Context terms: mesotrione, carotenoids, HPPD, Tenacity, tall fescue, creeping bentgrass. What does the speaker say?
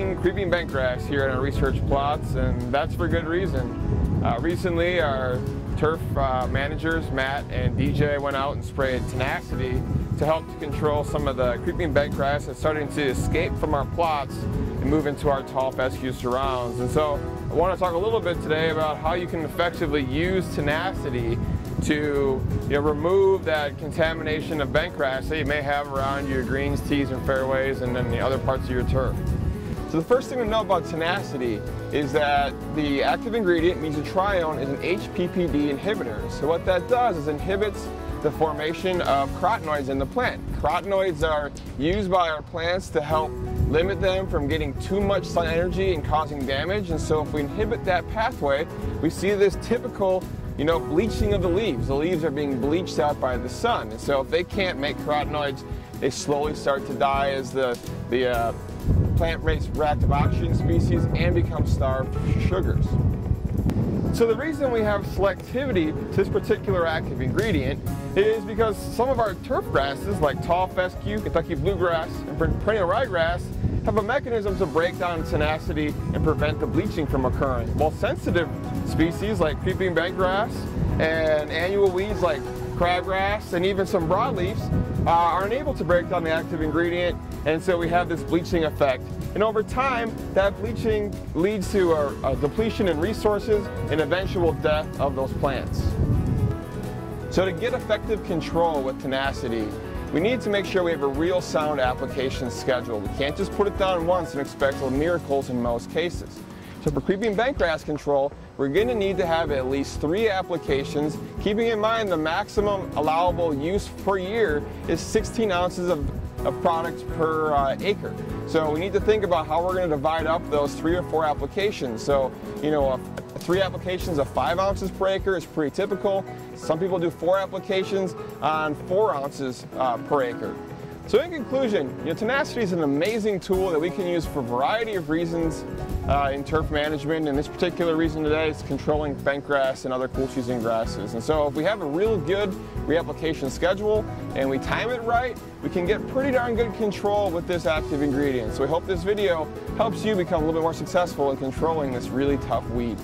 tracking creeping bentgrass here in our research plots, and that's for good reason. Recently, our turf managers, Matt and DJ, went out and sprayed Tenacity to help to control some of the creeping bentgrass that's starting to escape from our plots and move into our tall fescue surrounds. And so I want to talk a little bit today about how you can effectively use Tenacity to remove that contamination of bentgrass that you may have around your greens, tees, and fairways, and then the other parts of your turf. So the first thing to know about Tenacity is that the active ingredient, mesotrione, is an HPPD inhibitor. So what that does is inhibits the formation of carotenoids in the plant. Carotenoids are used by our plants to help limit them from getting too much sun energy and causing damage. And so if we inhibit that pathway, we see this typical bleaching of the leaves. The leaves are being bleached out by the sun. And so if they can't make carotenoids, they slowly start to die as the plant makes reactive oxygen species and becomes starved for sugars. So the reason we have selectivity to this particular active ingredient is because some of our turf grasses, like tall fescue, Kentucky bluegrass, and perennial ryegrass, have a mechanism to break down tenacity and prevent the bleaching from occurring, while sensitive species like creeping bentgrass and annual weeds like crabgrass and even some broadleafs aren't able to break down the active ingredient, and so we have this bleaching effect. And over time, that bleaching leads to a depletion in resources and eventual death of those plants. So to get effective control with Tenacity, we need to make sure we have a real sound application schedule. We can't just put it down once and expect miracles in most cases. So for creeping bentgrass control, we're going to need to have at least 3 applications, keeping in mind the maximum allowable use per year is 16 ounces of product per acre. So we need to think about how we're going to divide up those 3 or 4 applications. So, 3 applications of 5 ounces per acre is pretty typical. Some people do 4 applications on 4 ounces per acre. So in conclusion, Tenacity is an amazing tool that we can use for a variety of reasons in turf management, and this particular reason today is controlling bentgrass and other cool season grasses. And so if we have a real good reapplication schedule and we time it right, we can get pretty darn good control with this active ingredient. So we hope this video helps you become a little bit more successful in controlling this really tough weed.